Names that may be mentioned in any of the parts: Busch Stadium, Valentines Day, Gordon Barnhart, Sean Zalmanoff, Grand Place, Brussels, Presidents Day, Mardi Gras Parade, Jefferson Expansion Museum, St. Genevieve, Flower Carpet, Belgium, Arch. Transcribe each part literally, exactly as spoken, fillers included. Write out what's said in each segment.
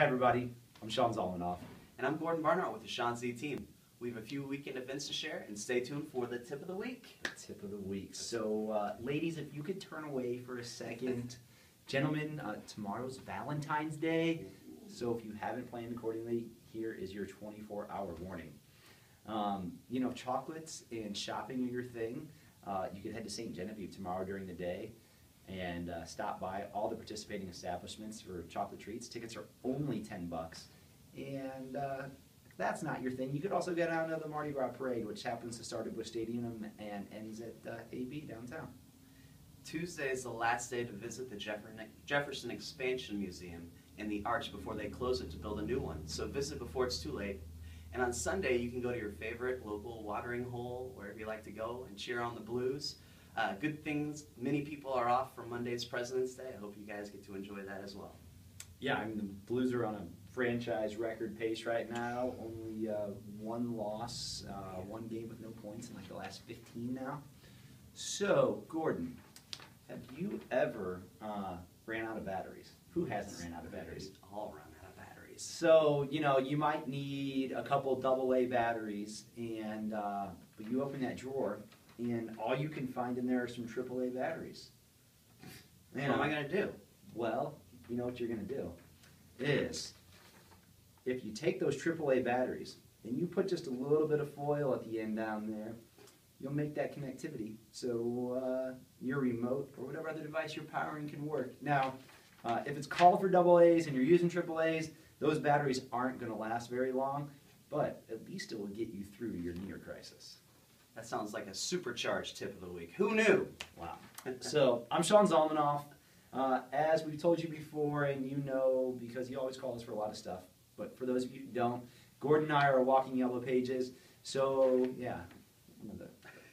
Hi everybody, I'm Sean Zalmanoff. And I'm Gordon Barnhart with the Sean Z team. We have a few weekend events to share, and stay tuned for the tip of the week. The tip of the week. So uh, ladies, if you could turn away for a second. Gentlemen, uh, tomorrow's Valentine's Day. So if you haven't planned accordingly, here is your twenty-four hour warning. Um, you know, chocolates and shopping are your thing. Uh, you can head to Saint Genevieve tomorrow during the day and uh, stop by all the participating establishments for chocolate treats. Tickets are only ten bucks. And uh, if that's not your thing, you could also go down to the Mardi Gras Parade, which happens to start at Busch Stadium and ends at uh, A B downtown. Tuesday is the last day to visit the Jefferson Expansion Museum and the Arch before they close it to build a new one, so visit before it's too late. And on Sunday, you can go to your favorite local watering hole, wherever you like to go, and cheer on the Blues. Uh, good things, many people are off for Monday's President's Day. I hope you guys get to enjoy that as well. Yeah, I mean, the Blues are on a franchise record pace right now. Only uh, one loss, uh, one game with no points in like the last fifteen now. So, Gordon, have you ever uh, ran out of batteries? Who hasn't ran out of batteries? All around. So, you know, you might need a couple double A batteries, and uh, but you open that drawer, and all you can find in there are some triple A batteries. Man, what am I going to do? Well, you know what you're going to do is, if you take those triple A batteries, and you put just a little bit of foil at the end down there, you'll make that connectivity so uh, your remote or whatever other device you're powering can work. Now, uh, if it's called for double A's and you're using triple A's, those batteries aren't going to last very long, but at least it will get you through your near crisis. That sounds like a supercharged tip of the week. Who knew? Wow. So, I'm Sean Zalmanoff. Uh, as we've told you before, and you know because you always call us for a lot of stuff, but for those of you who don't, Gordon and I are walking yellow pages. So, yeah.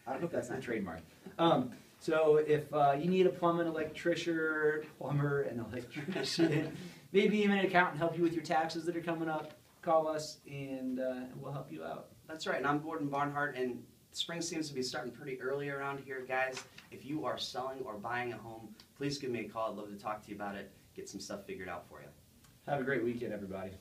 I hope that's not trademarked. Um, so, if uh, you need a plumber, an electrician, plumber, an electrician, maybe even an accountant help you with your taxes that are coming up. Call us, and uh, we'll help you out. That's right, and I'm Gordon Barnhart, and spring seems to be starting pretty early around here, guys. If you are selling or buying a home, please give me a call. I'd love to talk to you about it, get some stuff figured out for you. Have a great weekend, everybody.